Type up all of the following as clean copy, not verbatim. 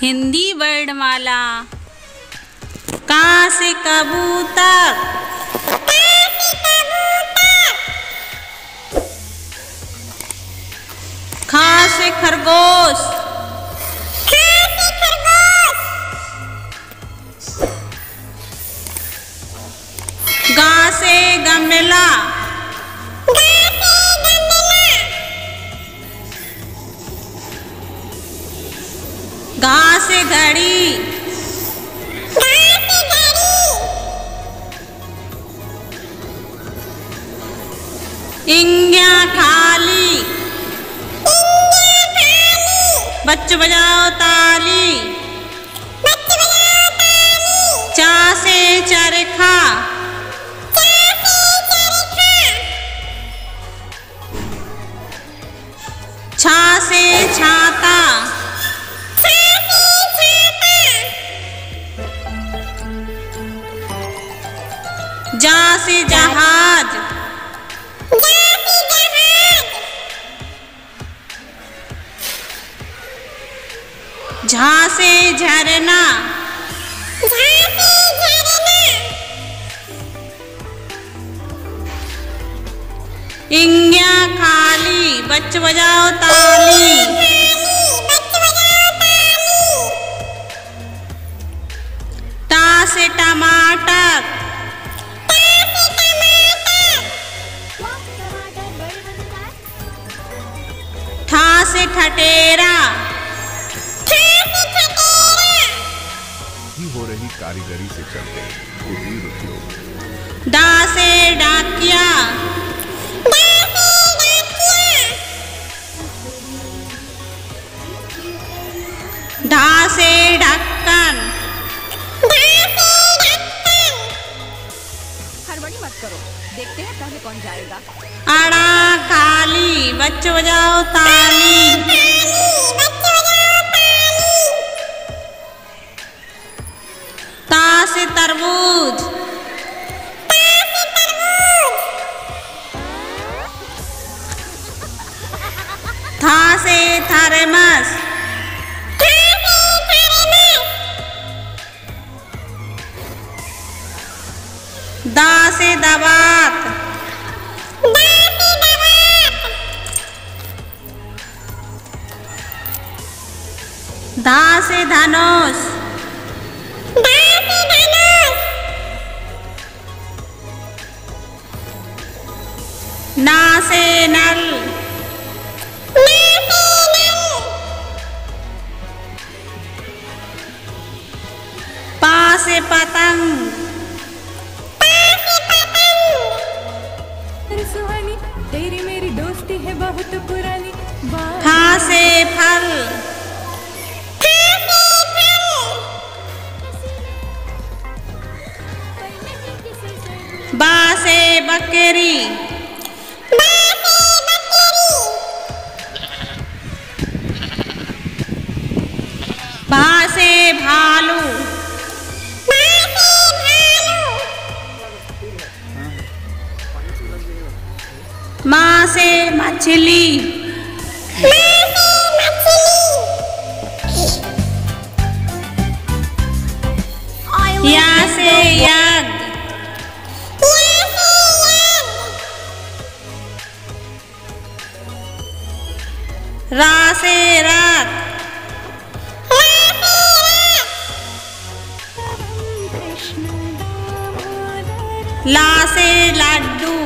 हिंदी वर्णमाला। क से कबूतर, ख से खरगोश, ग से गमला, घ से घड़ी, इंग्या खाली, बच्चों बजाओ ताली। चा से चरखा, छा से छाता, जा से जहाज, झा से झरना, इंग्या खाली, बच्चों बजाओ ताली। टा से टमाटर, से ठटेरा, हो रही कारीगरी से चलते कुटीर उद्योग। डा से डाकिया, ढा से ढक्कन, हड़बड़ी मत करो, देखते हैं पहले कौन जाएगा। आड़ा खाली, बच्चों बजाओ ताली। ता से तरबूज, था से थर्मस, दा से दवात, धा से धनुष, ना से नल, पा से पतंग। सुहानी तेरी मेरी दोस्ती है बहुत पुरानी। खा से फल, बा से बकरी, भा से भालू, माँ से मछली। या से याद, रा से रात, ला से लड्डू,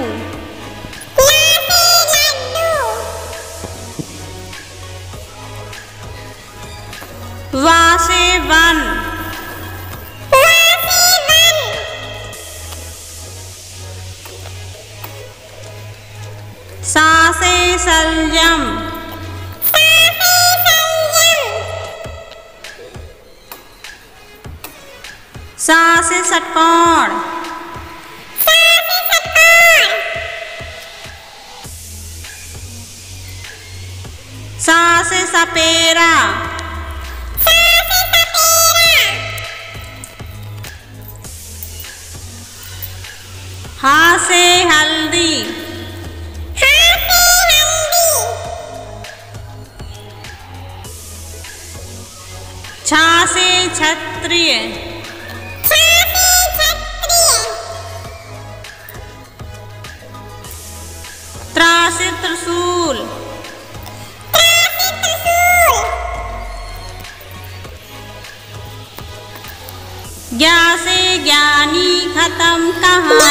वा से वन, सा से सलजम, सा से षट्कोण, सा से सपेरा, हा से हल्दी, छा से क्षत्रिय, त्रा से त्रिशूल, ज्ञा से ज्ञानी खत्म कहा।